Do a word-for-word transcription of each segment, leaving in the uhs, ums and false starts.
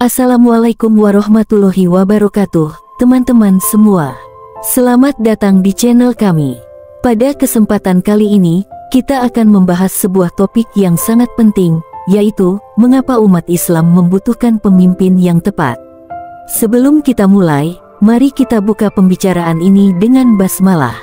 Assalamualaikum warahmatullahi wabarakatuh, teman-teman semua. Selamat datang di channel kami. Pada kesempatan kali ini, kita akan membahas sebuah topik yang sangat penting, yaitu, mengapa umat Islam membutuhkan pemimpin yang tepat. Sebelum kita mulai, mari kita buka pembicaraan ini dengan basmalah.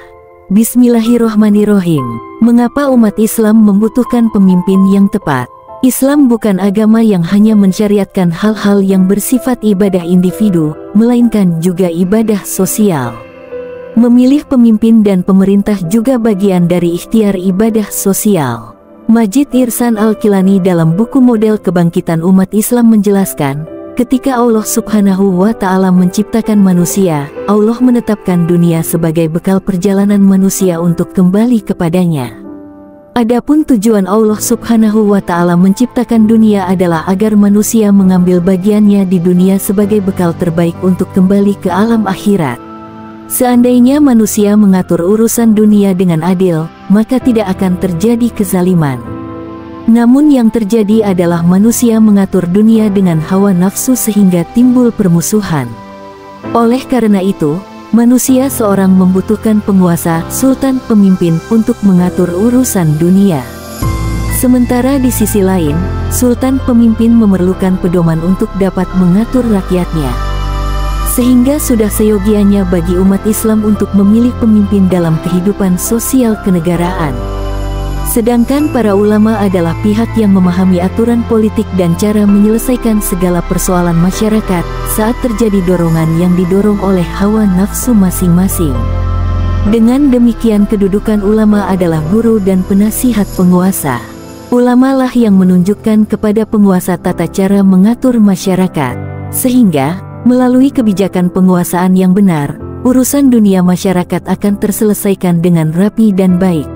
Bismillahirrohmanirrohim. Mengapa umat Islam membutuhkan pemimpin yang tepat? Islam bukan agama yang hanya mensyariatkan hal-hal yang bersifat ibadah individu, melainkan juga ibadah sosial. Memilih pemimpin dan pemerintah juga bagian dari ikhtiar ibadah sosial. Majid Irsan Al-Kilani dalam buku Model Kebangkitan Umat Islam menjelaskan, ketika Allah Subhanahu wa Ta'ala menciptakan manusia, Allah menetapkan dunia sebagai bekal perjalanan manusia untuk kembali kepadanya. Adapun tujuan Allah Subhanahu wa Ta'ala menciptakan dunia adalah agar manusia mengambil bagiannya di dunia sebagai bekal terbaik untuk kembali ke alam akhirat. Seandainya manusia mengatur urusan dunia dengan adil, maka tidak akan terjadi kezaliman. Namun yang terjadi adalah manusia mengatur dunia dengan hawa nafsu sehingga timbul permusuhan. Oleh karena itu, manusia seorang membutuhkan penguasa, sultan, pemimpin untuk mengatur urusan dunia. Sementara di sisi lain, sultan pemimpin memerlukan pedoman untuk dapat mengatur rakyatnya. Sehingga sudah seyogianya bagi umat Islam untuk memilih pemimpin dalam kehidupan sosial kenegaraan. Sedangkan para ulama adalah pihak yang memahami aturan politik dan cara menyelesaikan segala persoalan masyarakat saat terjadi dorongan yang didorong oleh hawa nafsu masing-masing. Dengan demikian kedudukan ulama adalah guru dan penasihat penguasa. Ulamalah yang menunjukkan kepada penguasa tata cara mengatur masyarakat. Sehingga, melalui kebijakan penguasaan yang benar, urusan dunia masyarakat akan terselesaikan dengan rapi dan baik.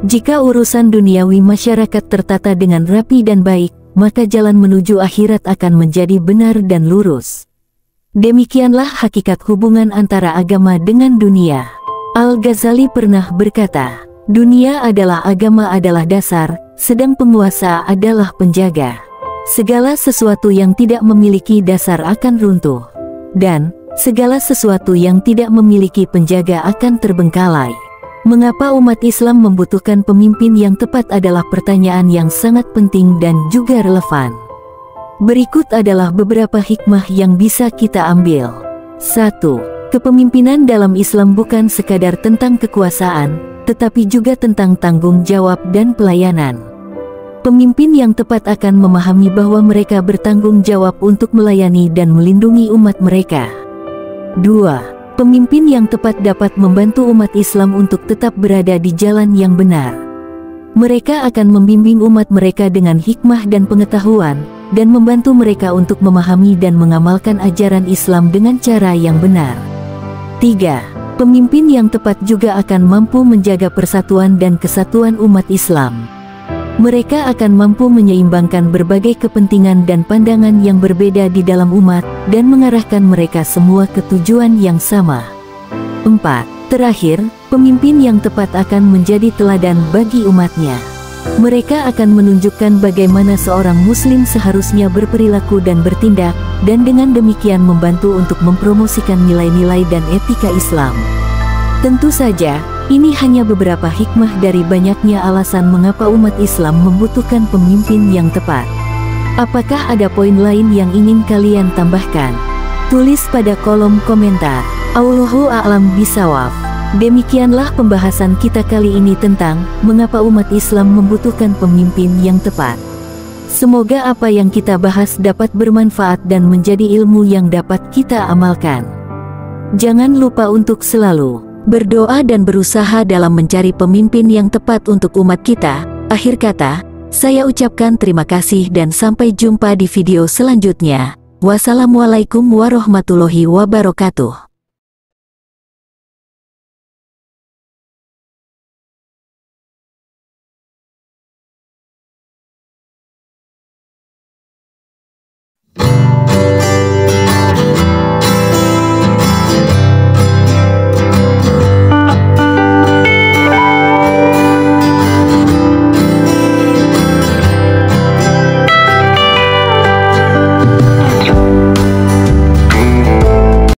Jika urusan duniawi masyarakat tertata dengan rapi dan baik, maka jalan menuju akhirat akan menjadi benar dan lurus. Demikianlah hakikat hubungan antara agama dengan dunia. Al-Ghazali pernah berkata, dunia adalah agama adalah dasar, sedang penguasa adalah penjaga. Segala sesuatu yang tidak memiliki dasar akan runtuh, dan segala sesuatu yang tidak memiliki penjaga akan terbengkalai. Mengapa umat Islam membutuhkan pemimpin yang tepat adalah pertanyaan yang sangat penting dan juga relevan. Berikut adalah beberapa hikmah yang bisa kita ambil. satu. Kepemimpinan dalam Islam bukan sekadar tentang kekuasaan, tetapi juga tentang tanggung jawab dan pelayanan. Pemimpin yang tepat akan memahami bahwa mereka bertanggung jawab untuk melayani dan melindungi umat mereka. dua. Pemimpin yang tepat dapat membantu umat Islam untuk tetap berada di jalan yang benar. Mereka akan membimbing umat mereka dengan hikmah dan pengetahuan, dan membantu mereka untuk memahami dan mengamalkan ajaran Islam dengan cara yang benar. tiga. Pemimpin yang tepat juga akan mampu menjaga persatuan dan kesatuan umat Islam. Mereka akan mampu menyeimbangkan berbagai kepentingan dan pandangan yang berbeda di dalam umat, dan mengarahkan mereka semua ke tujuan yang sama. empat. Terakhir, pemimpin yang tepat akan menjadi teladan bagi umatnya. Mereka akan menunjukkan bagaimana seorang muslim seharusnya berperilaku dan bertindak, dan dengan demikian membantu untuk mempromosikan nilai-nilai dan etika Islam. Tentu saja, ini hanya beberapa hikmah dari banyaknya alasan mengapa umat Islam membutuhkan pemimpin yang tepat. Apakah ada poin lain yang ingin kalian tambahkan? Tulis pada kolom komentar. Allahu a'lam bisawab. Demikianlah pembahasan kita kali ini tentang mengapa umat Islam membutuhkan pemimpin yang tepat. Semoga apa yang kita bahas dapat bermanfaat dan menjadi ilmu yang dapat kita amalkan. Jangan lupa untuk selalu berdoa dan berusaha dalam mencari pemimpin yang tepat untuk umat kita. Akhir kata, saya ucapkan terima kasih dan sampai jumpa di video selanjutnya. Wassalamualaikum warahmatullahi wabarakatuh.